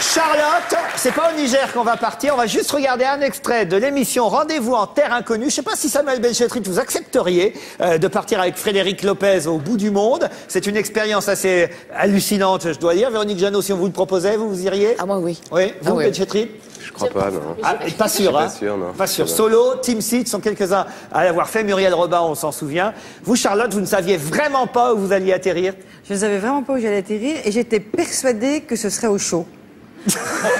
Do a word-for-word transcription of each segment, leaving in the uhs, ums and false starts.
Charlotte, c'est pas au Niger qu'on va partir, on va juste regarder un extrait de l'émission Rendez-vous en Terre inconnue. Je sais pas si Samuel Benchetrit, vous accepteriez euh, de partir avec Frédéric Lopez au bout du monde. C'est une expérience assez hallucinante, je dois dire. Véronique Jeannot, si on vous le proposait, vous vous iriez? Ah moi oui. Oui, vous ah, oui. Benchetrit? Je crois pas, non. Ah, pas sûr, hein? Pas sûr, non. Pas sûr. Solo, Team Seed sont quelques-uns à l'avoir fait. Muriel Robin, on s'en souvient. Vous, Charlotte, vous ne saviez vraiment pas où vous alliez atterrir? Je ne savais vraiment pas où j'allais atterrir et j'étais persuadée que ce serait au chaud.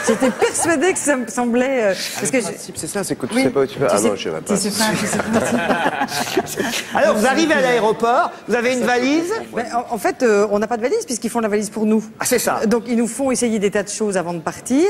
J'étais persuadée que ça me semblait. Euh, parce que principe, je... c'est ça, c'est que tu oui. sais pas où tu vas. Ah sais... non, je savais pas. C'est ce principe. Alors, vous arrivez à l'aéroport, vous avez une valise. Ben, en, en fait, euh, on n'a pas de valise puisqu'ils font la valise pour nous. Ah, c'est ça. Donc, ils nous font essayer des tas de choses avant de partir.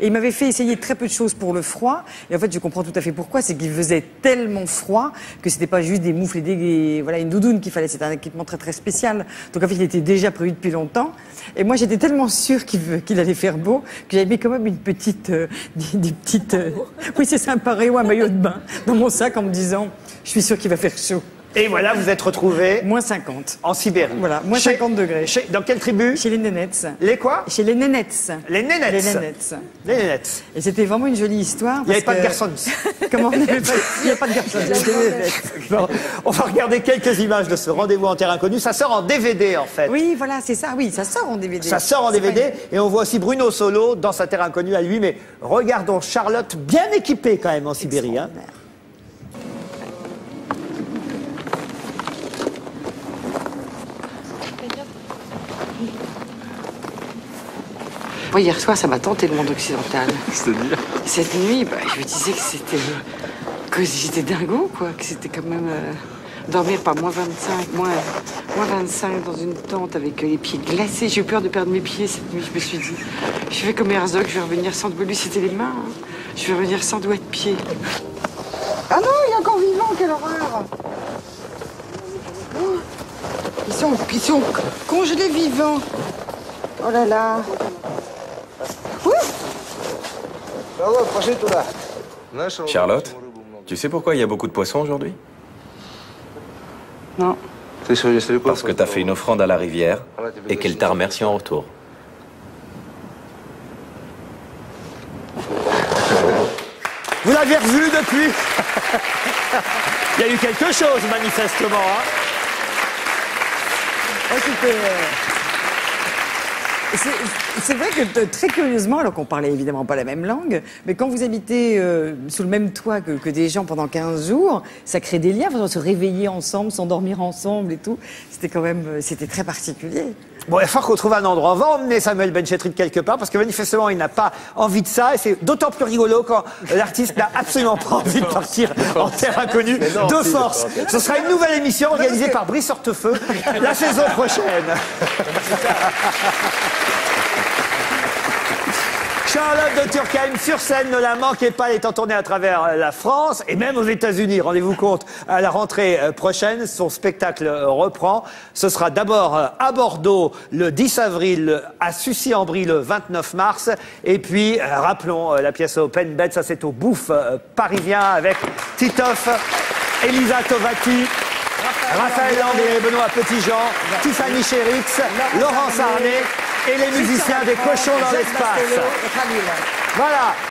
Et ils m'avaient fait essayer très peu de choses pour le froid. Et en fait, je comprends tout à fait pourquoi. C'est qu'il faisait tellement froid que c'était pas juste des moufles et des. Voilà, une doudoune qu'il fallait. C'était un équipement très, très spécial. Donc, en fait, il était déjà prévu depuis longtemps. Et moi, j'étais tellement sûre qu'il qu'il allait faire beau, que j'avais mis quand même une petite, euh, des, des petites, euh, oui c'est sympa, ou un maillot de bain dans mon sac en me disant, je suis sûre qu'il va faire chaud. Et voilà, vous êtes retrouvé moins cinquante. En Sibérie. Voilà, moins cinquante degrés. Chez, dans quelle tribu? Chez les Nénettes. Les quoi? Chez les Nénettes. Les Nénettes. Les Nénettes. Les Nénettes. Et c'était vraiment une jolie histoire. Il n'y avait pas de garçons. Comment? Il n'y avait pas de garçons. Bon, on va regarder quelques images de ce Rendez-vous en Terre inconnue. Ça sort en D V D, en fait. Oui, voilà, c'est ça. Oui, ça sort en D V D. Ça sort en D V D. Vrai. Et on voit aussi Bruno Solo dans sa Terre inconnue à lui. Mais regardons Charlotte, bien équipée quand même en Sibérie. Hein. Moi, hier soir, ça m'a tenté le monde occidental. C'est-à-dire? Cette nuit, bah, je me disais que c'était... que j'étais dingo, quoi. Que c'était quand même... Euh, dormir par moins vingt-cinq, moins vingt-cinq dans une tente avec les pieds glacés. J'ai eu peur de perdre mes pieds cette nuit, je me suis dit. Je fais comme Herzog, je vais revenir sans... Lui, c'était les mains. Hein. Je vais revenir sans doigts de pied. Ah non, il est encore vivant, quelle horreur! Oh, ils sont, ils sont congelés vivants. Oh là là. Charlotte, tu sais pourquoi il y a beaucoup de poissons aujourd'hui? Non. Parce que t'as fait une offrande à la rivière et qu'elle t'a remercié en retour. Vous l'avez revu depuis? Il y a eu quelque chose, manifestement. Hein oh, c'était... C'est vrai que très curieusement, alors qu'on parlait évidemment pas la même langue, mais quand vous habitez euh, sous le même toit que, que des gens pendant quinze jours, ça crée des liens, on se réveillait ensemble, s'endormir ensemble et tout. C'était quand même, c'était très particulier. Bon, il va falloir qu'on trouve un endroit. On va emmener Samuel Benchetrit quelque part, parce que manifestement, il n'a pas envie de ça. Et c'est d'autant plus rigolo quand l'artiste n'a absolument pas envie de partir en Terre inconnue de force. Ce sera une nouvelle émission organisée par Brice Ortefeu la saison prochaine. Charlotte de Turckheim sur scène, ne la manquez pas, elle est en tournée à travers la France et même aux États-Unis. Rendez-vous compte, à la rentrée prochaine, son spectacle reprend. Ce sera d'abord à Bordeaux le dix avril, à Sucy-en-Brie le vingt-neuf mars. Et puis, rappelons la pièce Open Bed, ça c'est au Bouffe parisien avec Titov, Elisa Tovati, Raphaël Lambé, Benoît Petit-Jean, Tiffany Chérix, Laurence Arnay et les musiciens des Cochons dans l'espace. Voilà.